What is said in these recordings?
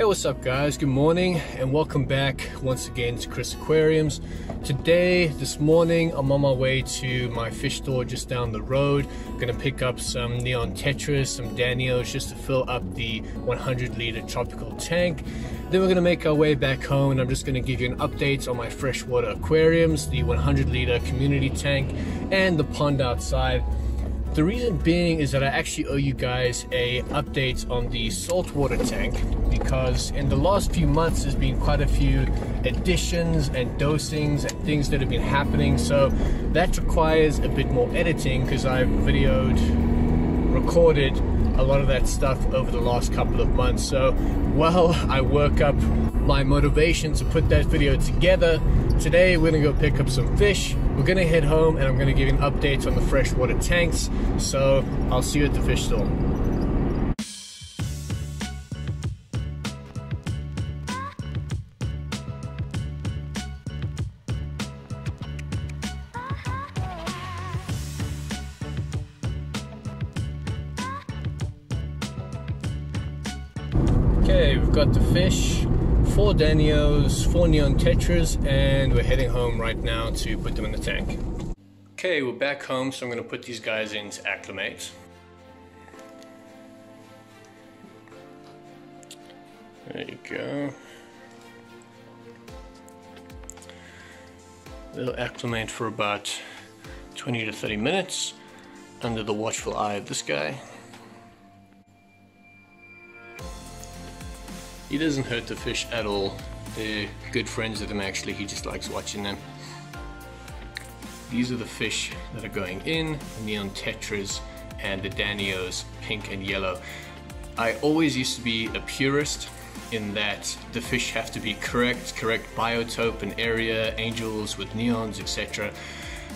Hey, what's up guys? Good morning and welcome back once again to Chris Aquariums. Today, this morning, I'm on my way to my fish store just down the road. I'm gonna pick up some neon tetras, some Danios, just to fill up the 100-liter tropical tank. Then we're gonna make our way back home and I'm just gonna give you an update on my freshwater aquariums, the 100-liter community tank and the pond outside. The reason being is that I actually owe you guys an update on the saltwater tank because in the last few months there's been quite a few additions and dosings and things that have been happening, so that requires a bit more editing because I've recorded a lot of that stuff over the last couple of months. So while I work up my motivation to put that video together, today we're gonna go pick up some fish. We're gonna head home and I'm gonna give you an update on the freshwater tanks. So I'll see you at the fish store. Okay, we've got the fish. 4 Danios, 4 neon tetras, and we're heading home right now to put them in the tank. Okay, we're back home, so I'm going to put these guys in to acclimate. There you go. They'll acclimate for about 20 to 30 minutes under the watchful eye of this guy. He doesn't hurt the fish at all. They're good friends with him actually, he just likes watching them. These are the fish that are going in, the neon tetras and the Danios, pink and yellow. I always used to be a purist in that the fish have to be correct biotope and area, angels with neons, etc.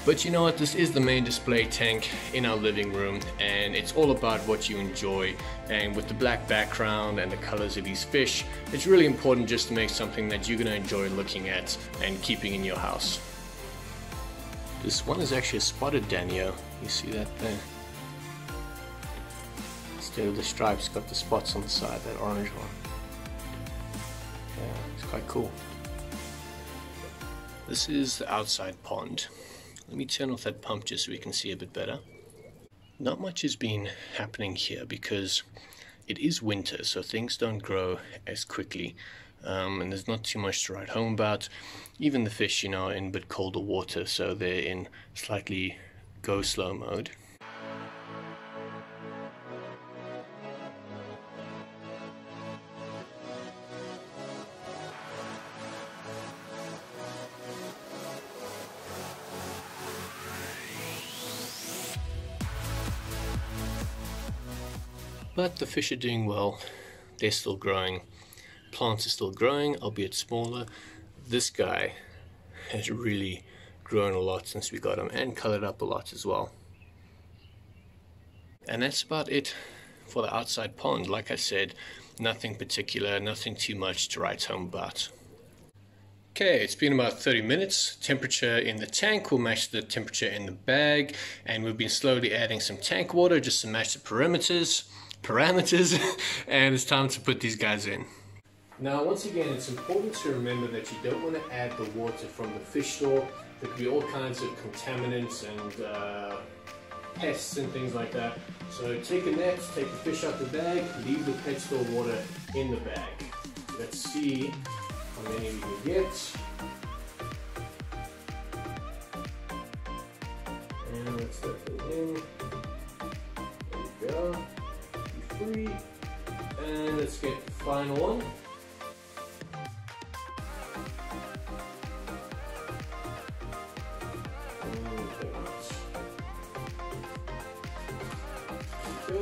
But you know what, this is the main display tank in our living room and it's all about what you enjoy, and with the black background and the colors of these fish, it's really important just to make something that you're going to enjoy looking at and keeping in your house. This one is actually a spotted Danio, you see that there? Instead of the stripes, got the spots on the side, that orange one. Yeah, it's quite cool. This is the outside pond. Let me turn off that pump just so we can see a bit better. Not much has been happening here because it is winter, so things don't grow as quickly, and there's not too much to write home about. Even the fish, you know, are in a bit colder water, so they're in slightly go-slow mode. But the fish are doing well, they're still growing, plants are still growing, albeit smaller. This guy has really grown a lot since we got him and colored up a lot as well. And that's about it for the outside pond. Like I said, nothing particular, nothing too much to write home about. Okay, it's been about 30 minutes. Temperature in the tank will match the temperature in the bag, and we've been slowly adding some tank water just to match the parameters and it's time to put these guys in. Now once again, it's important to remember that you don't want to add the water from the fish store. There could be all kinds of contaminants and pests and things like that. So take a net, take the fish out the bag, leave the pet store water in the bag. Let's see how many we can get. And let's let them in. There we go. And let's get the final one.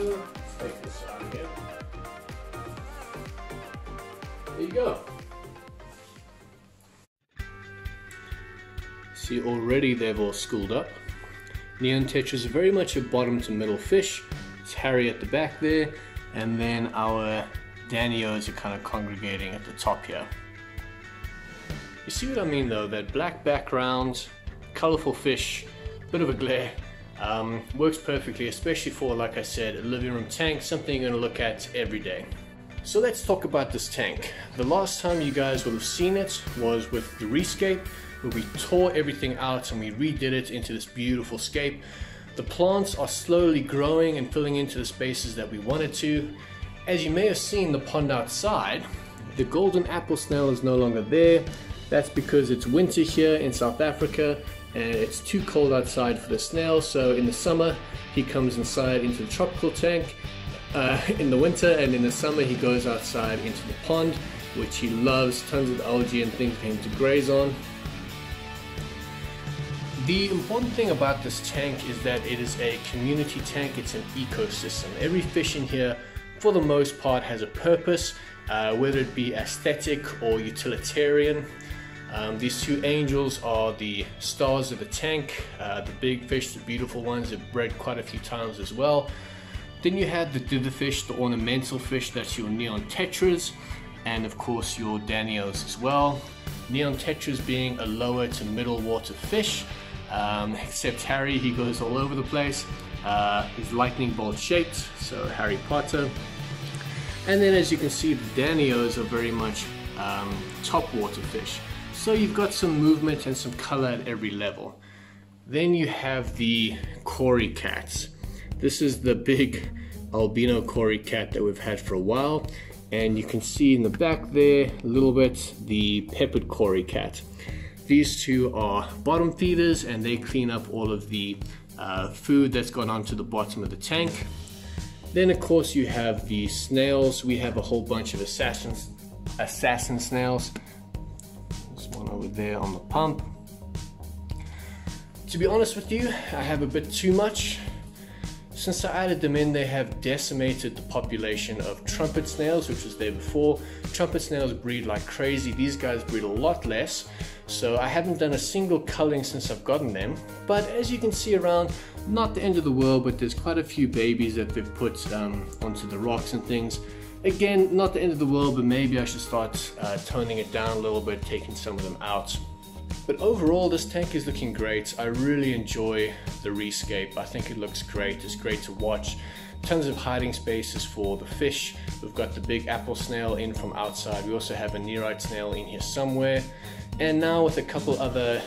Let's take this out again. There you go. See, already they've all schooled up. Neon tetras are very much a bottom to middle fish. It's Harry at the back there, and then our Danios are kind of congregating at the top here. You see what I mean though, that black background, colorful fish, bit of a glare, works perfectly, especially for, like I said, a living room tank, something you're going to look at every day. So let's talk about this tank. The last time you guys would have seen it was with the rescape, where we tore everything out and we redid it into this beautiful scape. The plants are slowly growing and filling into the spaces that we wanted to. As you may have seen the pond outside, the golden apple snail is no longer there. That's because it's winter here in South Africa and it's too cold outside for the snail, so in the summer he comes inside into the tropical tank. In the winter and in the summer he goes outside into the pond, which he loves, tons of algae and things for him to graze on. The important thing about this tank is that it is a community tank, it's an ecosystem. Every fish in here for the most part has a purpose, whether it be aesthetic or utilitarian. These two angels are the stars of the tank, the big fish, the beautiful ones that bred quite a few times as well. Then you had the dither fish, the ornamental fish, that's your neon tetras, and of course your Danios as well. Neon tetras being a lower to middle water fish, except Harry, he goes all over the place. He's lightning bolt shaped, so Harry Potter. And then as you can see, the Danios are very much top water fish. So you've got some movement and some color at every level. Then you have the Cory cats. This is the big albino Cory cat that we've had for a while, and you can see in the back there a little bit the peppered Cory cat. These two are bottom feeders and they clean up all of the food that's gone onto the bottom of the tank. Then of course you have the snails. We have a whole bunch of assassin snails. There's one over there on the pump. To be honest with you, I have a bit too much. Since I added them in, they have decimated the population of trumpet snails, which was there before. Trumpet snails breed like crazy. These guys breed a lot less, so I haven't done a single culling since I've gotten them. But as you can see around, not the end of the world, but there's quite a few babies that they've put onto the rocks and things. Again, not the end of the world, but maybe I should start toning it down a little bit, taking some of them out. But overall, this tank is looking great. I really enjoy the rescape. I think it looks great. It's great to watch. Tons of hiding spaces for the fish. We've got the big apple snail in from outside. We also have a nerite snail in here somewhere. And now with a couple other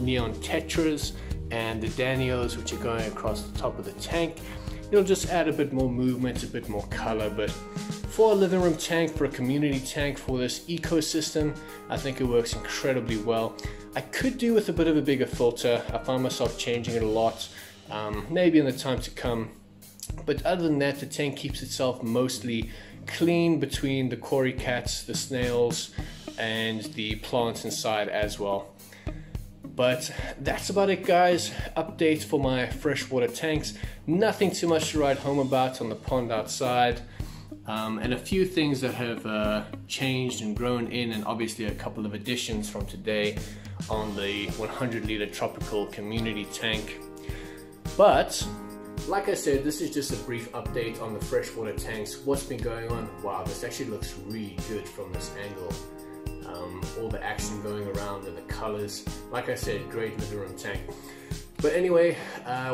neon tetras and the Danios, which are going across the top of the tank, it'll just add a bit more movement, a bit more color. But for a living room tank, for a community tank, for this ecosystem, I think it works incredibly well. I could do with a bit of a bigger filter. I find myself changing it a lot, maybe in the time to come. But other than that, the tank keeps itself mostly clean between the Cory cats, the snails, and the plants inside as well. But that's about it, guys. Update for my freshwater tanks. Nothing too much to write home about on the pond outside. And a few things that have changed and grown in, and obviously a couple of additions from today on the 100-liter tropical community tank. But like I said, this is just a brief update on the freshwater tanks, what's been going on. Wow, this actually looks really good from this angle. All the action going around and the colors. Like I said, great living room tank. But anyway,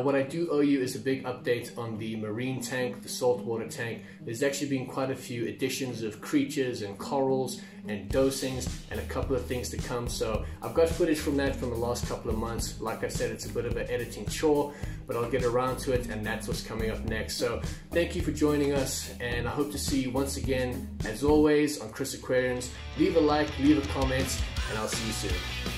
what I do owe you is a big update on the marine tank, the saltwater tank. There's actually been quite a few additions of creatures and corals and dosings and a couple of things to come. So I've got footage from that from the last couple of months. Like I said, it's a bit of an editing chore, but I'll get around to it, and that's what's coming up next. So thank you for joining us, and I hope to see you once again, as always, on Chris Aquariums. Leave a like, leave a comment, and I'll see you soon.